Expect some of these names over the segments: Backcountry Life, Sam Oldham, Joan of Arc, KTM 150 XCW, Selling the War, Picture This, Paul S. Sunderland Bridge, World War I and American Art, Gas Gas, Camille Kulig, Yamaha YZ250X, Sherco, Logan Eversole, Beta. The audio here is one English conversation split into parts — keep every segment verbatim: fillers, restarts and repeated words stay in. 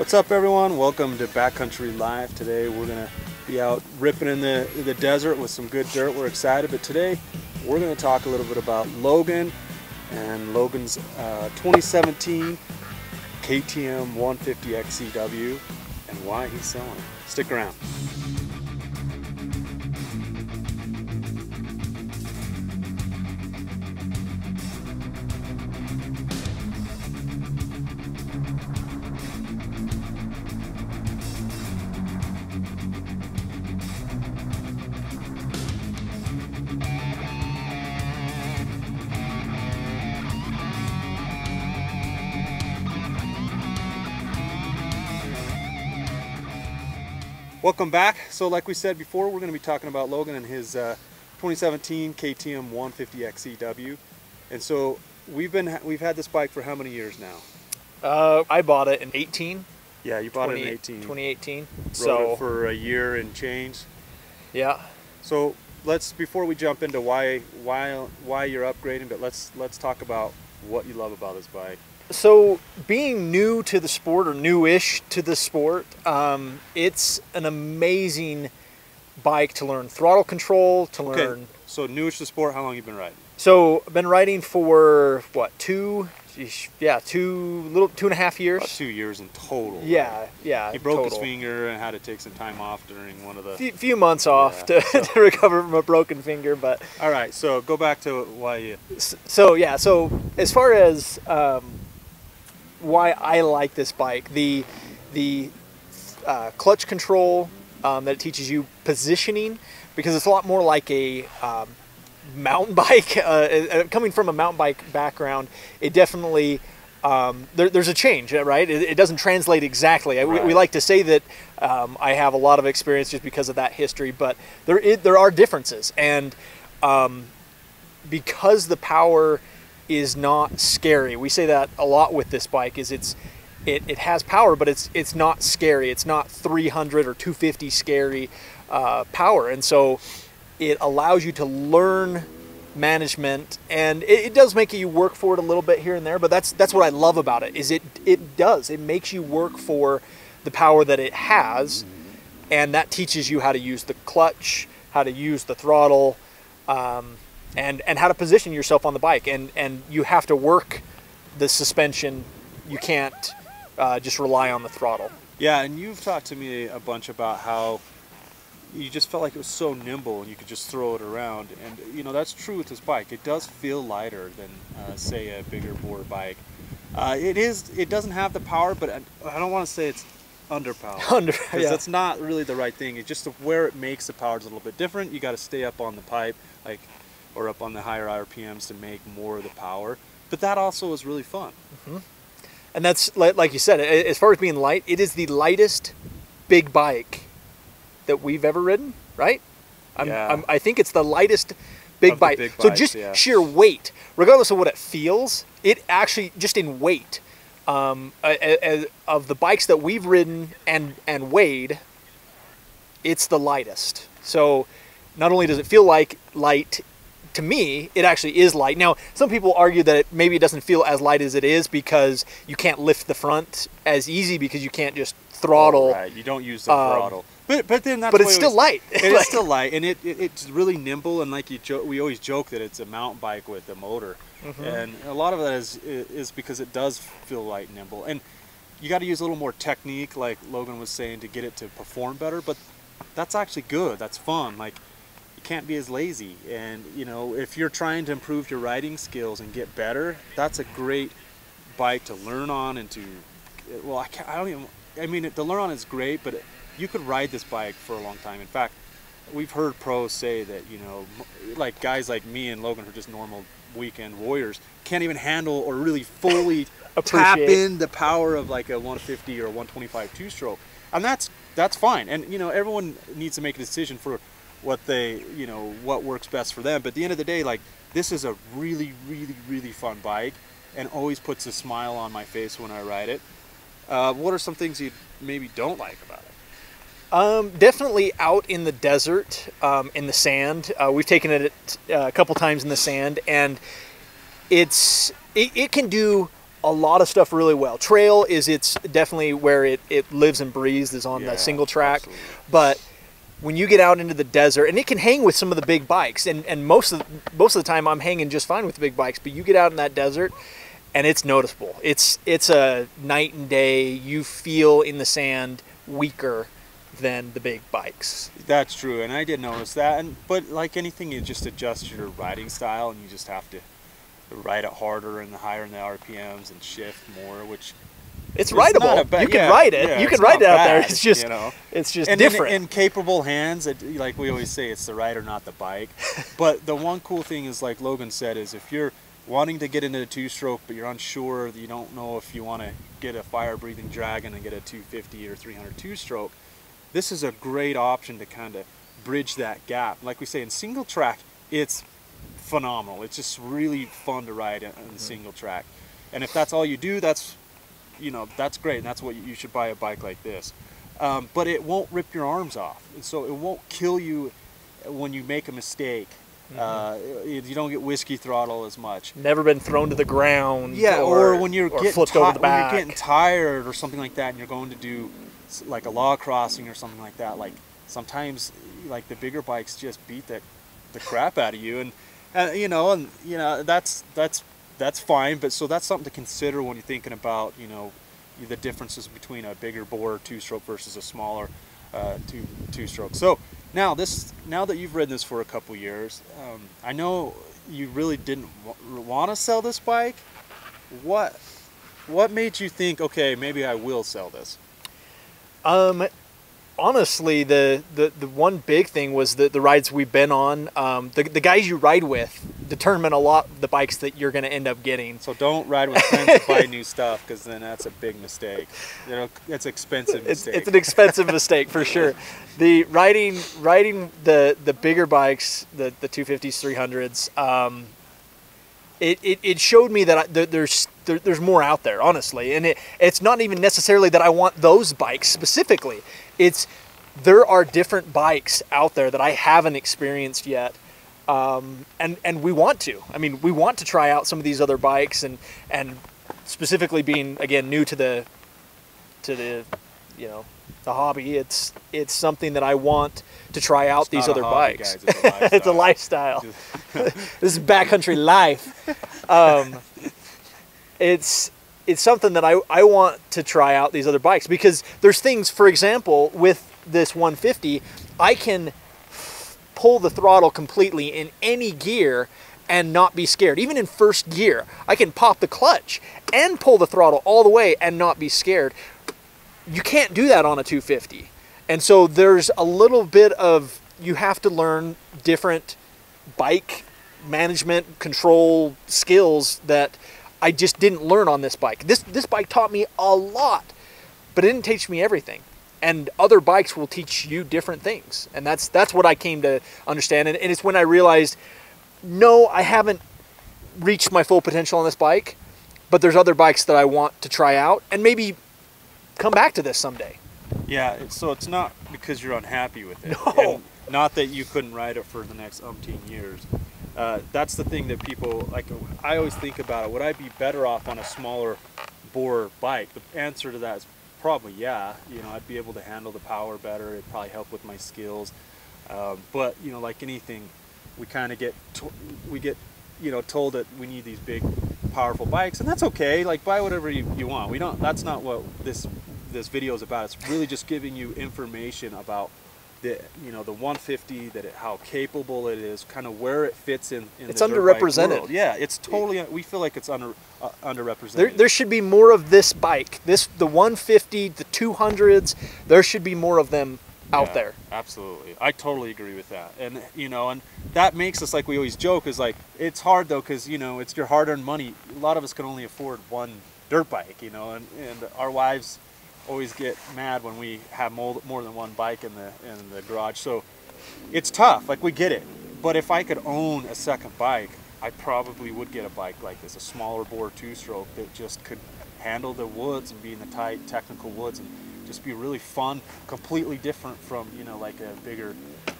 What's up, everyone? Welcome to Backcountry Life. Today we're gonna be out ripping in the in the desert with some good dirt. We're excited, but today we're gonna talk a little bit about Logan and Logan's uh, twenty seventeen K T M one fifty X C W and why he's selling it. Stick around. Welcome back. So like we said before, we're going to be talking about Logan and his uh, twenty seventeen K T M one fifty X C W. And so we've been we've had this bike for how many years now? Uh, I bought it in eighteen. Yeah, you bought it in eighteen. twenty eighteen. Rode so it for a year and change. Yeah. So let's before we jump into why why why you're upgrading, but let's let's talk about what you love about this bike. So being new to the sport or newish to the sport, um, it's an amazing bike to learn throttle control, to okay. learn. So newish to the sport, how long you been riding? So I've been riding for what, two, yeah, two, little, two and a half years. About two years in total. Yeah, right? yeah. He broke total. his finger and had to take some time off during one of the. Few, few months off yeah, to, so. to recover from a broken finger, but. All right, so go back to why you. So, so yeah, so as far as, um, why I like this bike, the the uh, clutch control um, that it teaches you, positioning, because it's a lot more like a um, mountain bike. Uh, coming from a mountain bike background, it definitely um, there, there's a change, right? It, it doesn't translate exactly. Right. We, we like to say that um, I have a lot of experience just because of that history, but there it, there are differences, and um, because the power is not scary. We say that a lot with this bike is it's it, it has power, but it's it's not scary. It's not three hundred or two fifty scary uh, power. And so it allows you to learn management, and it, it does make you work for it a little bit here and there, but that's that's what I love about it is it it does. It makes you work for the power that it has, and that teaches you how to use the clutch, how to use the throttle, um, and and how to position yourself on the bike, and and you have to work the suspension. You can't uh, just rely on the throttle. Yeah, and you've talked to me a bunch about how you just felt like it was so nimble and you could just throw it around, and you know that's true with this bike. It does feel lighter than uh, say a bigger board bike. Uh, it is it doesn't have the power, but I, I don't want to say it's underpowered. Under, yeah. That's not really the right thing. It's just where it makes the power is a little bit different. You got to stay up on the pipe, like. or up on the higher R P Ms to make more of the power. But that also is really fun. Mm-hmm. And that's, like you said, as far as being light, it is the lightest big bike that we've ever ridden, right? I'm, yeah. I'm, I think it's the lightest big of bike. Big bikes, so just yeah. sheer weight, regardless of what it feels, it actually, just in weight, um, as, of the bikes that we've ridden and, and weighed, it's the lightest. So not only does it feel like light, to me, it actually is light. Now, some people argue that it, maybe it doesn't feel as light as it is because you can't lift the front as easy because you can't just throttle. Right, you don't use the um, throttle. But but then that's. But it's still light. It's still light, and it, it it's really nimble. And like you, jo we always joke that it's a mountain bike with a motor, mm-hmm. and a lot of that is is because it does feel light and nimble. And you got to use a little more technique, like Logan was saying, to get it to perform better. But that's actually good. That's fun. Like. Can't be as lazy, and you know if you're trying to improve your riding skills and get better, that's a great bike to learn on and to well I can't I don't even I mean the learn on is great, but you could ride this bike for a long time. In fact, we've heard pros say that you know like guys like me and Logan who are just normal weekend warriors can't even handle or really fully tap in the power of like a one fifty or a one twenty-five two-stroke, and that's that's fine. And you know everyone needs to make a decision for what they, you know, what works best for them. But at the end of the day, like, this is a really, really, really fun bike and always puts a smile on my face when I ride it. Uh, what are some things you maybe don't like about it? Um, definitely out in the desert, um, in the sand. Uh, we've taken it uh, a couple times in the sand, and it's, it, it can do a lot of stuff really well. Trail is it's definitely where it, it lives and breathes, is on yeah, the single track. Absolutely. But when you get out into the desert, and it can hang with some of the big bikes, and, and most of most of the time I'm hanging just fine with the big bikes, but you get out in that desert and it's noticeable. It's it's a night and day. You feel in the sand weaker than the big bikes. That's true, and I did notice that. And but like anything, you just adjust your riding style, and you just have to ride it harder and higher in the R P Ms and shift more, which it's rideable. Bad, you can yeah, ride it. Yeah, you can ride it out bad, there. It's just, you know, it's just and different. In, in capable hands, it, like we always say, it's the rider, not the bike. But the one cool thing is, like Logan said, is if you're wanting to get into the two-stroke, but you're unsure, you don't know if you want to get a fire-breathing Dragon and get a two fifty or three hundred two-stroke, this is a great option to kind of bridge that gap. Like we say, in single track, it's phenomenal. It's just really fun to ride in, in mm-hmm. single track. And if that's all you do, that's, you know, that's great, and that's what you, you should buy a bike like this. Um, but it won't rip your arms off, and so it won't kill you when you make a mistake. Mm-hmm. uh, you don't get whiskey throttle as much. Never been thrown to the ground. Yeah, or, or when you're or getting flipped over the back. When you're getting tired or something like that, and you're going to do like a log crossing or something like that. Like sometimes, like the bigger bikes just beat the the crap out of you, and uh, you know, and you know that's that's. That's fine, but so that's something to consider when you're thinking about, you know, the differences between a bigger bore two-stroke versus a smaller uh, two two-stroke. So now this, now that you've ridden this for a couple years, um, I know you really didn't w want to sell this bike. What what made you think, okay, maybe I will sell this? Um, honestly, the the the one big thing was the the rides we've been on. Um, the the guys you ride with determine a lot of the bikes that you're going to end up getting. So don't ride with friends to buy new stuff, because then that's a big mistake. You know, it's an expensive mistake. It's, it's an expensive mistake for sure. The riding riding the the bigger bikes, the the two fifties, three hundreds, um, it, it it showed me that I, there, there's there, there's more out there, honestly. And it it's not even necessarily that I want those bikes specifically. It's there are different bikes out there that I haven't experienced yet. Um, and, and we want to, I mean, we want to try out some of these other bikes, and, and specifically being, again, new to the, to the, you know, the hobby, it's, it's something that I want to try out. It's these other hobby, bikes. Guys, it's a lifestyle. It's a lifestyle. This is backcountry life. Um, it's, it's something that I, I want to try out these other bikes, because there's things, for example, with this one fifty, I can pull the throttle completely in any gear and not be scared. Even in first gear, I can pop the clutch and pull the throttle all the way and not be scared. You can't do that on a two fifty. And so there's a little bit of, you have to learn different bike management control skills that I just didn't learn on this bike. This, this bike taught me a lot, but it didn't teach me everything. And other bikes will teach you different things. And that's that's what I came to understand. And, and it's when I realized, no, I haven't reached my full potential on this bike, but there's other bikes that I want to try out and maybe come back to this someday. Yeah, it's, so it's not because you're unhappy with it. No. And not that you couldn't ride it for the next umpteen years. Uh, that's the thing that people, like, I always think about it. Would I be better off on a smaller bore bike? The answer to that is probably, yeah. You know, I'd be able to handle the power better. It'd probably help with my skills. Um, but, you know, like anything, we kind of get, to we get, you know, told that we need these big, powerful bikes. And that's okay. Like, buy whatever you, you want. We don't, that's not what this, this video is about. It's really just giving you information about the, you know, the one fifty, that it, how capable it is, kind of where it fits in, in it's the underrepresented dirt bike world. Yeah, it's totally, we feel like it's under uh, underrepresented. There, there should be more of this bike, this the one fifty, the two hundreds. There should be more of them out yeah, there. Absolutely, I totally agree with that. And you know, and that makes us, like we always joke, is like it's hard though, because you know it's your hard-earned money. A lot of us can only afford one dirt bike, you know, and and our wives always get mad when we have more than one bike in the in the garage. So it's tough, like we get it. But if I could own a second bike, I probably would get a bike like this, a smaller bore two-stroke that just could handle the woods and be in the tight technical woods and just be really fun, completely different from, you know, like a bigger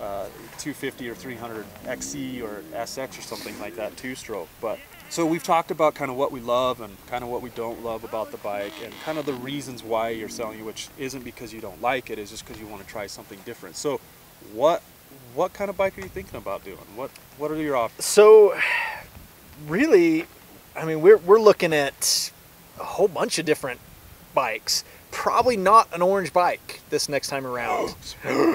uh, two fifty or three hundred X C or S X or something like that two-stroke. But So we've talked about kind of what we love and kind of what we don't love about the bike and kind of the reasons why you're selling it, which isn't because you don't like it, it's just because you want to try something different. So what what kind of bike are you thinking about doing? What what are your options? So really, I mean, we're, we're looking at a whole bunch of different bikes. Probably not an orange bike this next time around. Oh,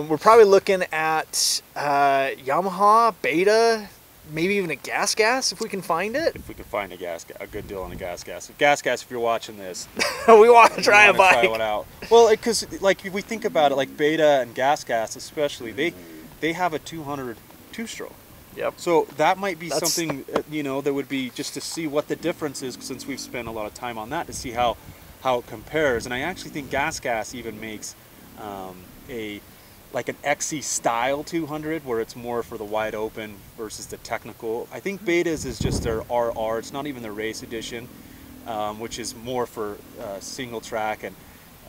um, we're probably looking at uh, Yamaha, Beta, maybe even a Gas Gas if we can find it. If we can find a gas, a good deal on a Gas Gas. Gas Gas, if you're watching this, we want to try a bike. Try one out. Well, because like if we think about it, like Beta and Gas Gas especially, they they have a two hundred two-stroke. Yep. So that might be That's... something you know that would be just to see what the difference is, since we've spent a lot of time on that to see how how it compares. And I actually think Gas Gas even makes um, a like an X C style two hundred where it's more for the wide open versus the technical. I think Beta's is just their R R. It's not even the race edition, um, which is more for uh, single track and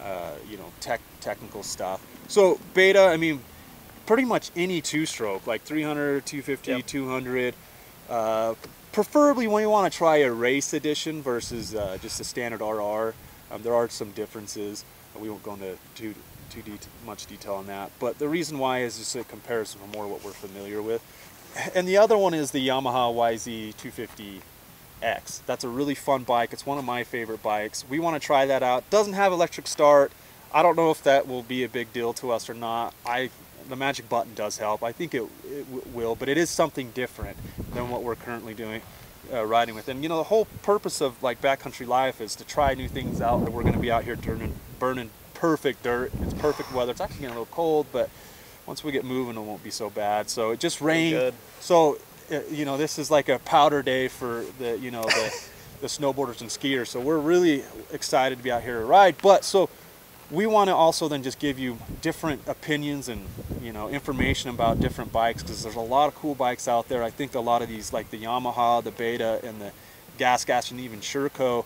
uh, you know tech technical stuff. So Beta, I mean, pretty much any two-stroke, like three hundred, two fifty, yep. two hundred. Uh, preferably when you want to try a race edition versus uh, just a standard R R. Um, there are some differences. We won't go into too too de much detail on that, but the reason why is just a comparison for more what we're familiar with. And the other one is the Yamaha Y Z two fifty X. That's a really fun bike. It's one of my favorite bikes. We want to try that out. Doesn't have electric start. I don't know if that will be a big deal to us or not. I the magic button does help. I think it, it w will, but it is something different than what we're currently doing. Uh, riding with. And you know, the whole purpose of like Backcountry Life is to try new things out. We're going to be out here turning, burning perfect dirt. It's perfect weather. It's actually getting a little cold, but once we get moving, it won't be so bad. So it just rained. So uh, you know, this is like a powder day for the you know the, the snowboarders and skiers. So we're really excited to be out here to ride. But so we want to also then just give you different opinions and you know information about different bikes, because there's a lot of cool bikes out there. I think a lot of these, like the Yamaha, the Beta, and the Gas Gas, and even Sherco,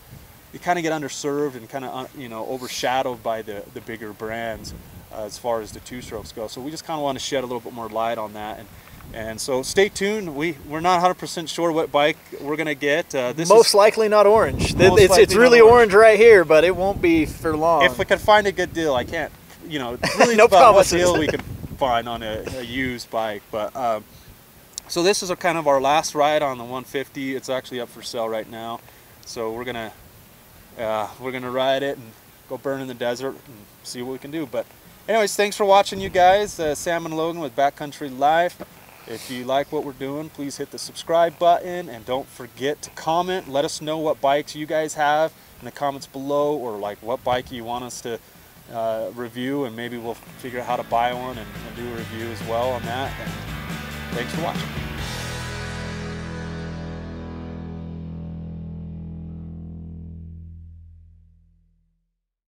you kind of get underserved and kind of you know overshadowed by the the bigger brands uh, as far as the two strokes go. So we just kind of want to shed a little bit more light on that, and and so stay tuned. We we're not one hundred percent sure what bike we're gonna get. Uh, this most is likely not orange. It's it's really orange. orange right here, but it won't be for long. If we can find a good deal, I can't. You know, it's really no about promises. What deal we can find on a, a used bike, but um, so this is a kind of our last ride on the one fifty. It's actually up for sale right now, so we're gonna uh, we're gonna ride it and go burn in the desert and see what we can do. But anyways, thanks for watching, you guys. Uh, Sam and Logan with Backcountry Life. If you like what we're doing, please hit the subscribe button, and don't forget to comment. Let us know what bikes you guys have in the comments below, or like what bike you want us to uh, review, and maybe we'll figure out how to buy one and, and do a review as well on that. And thanks for watching.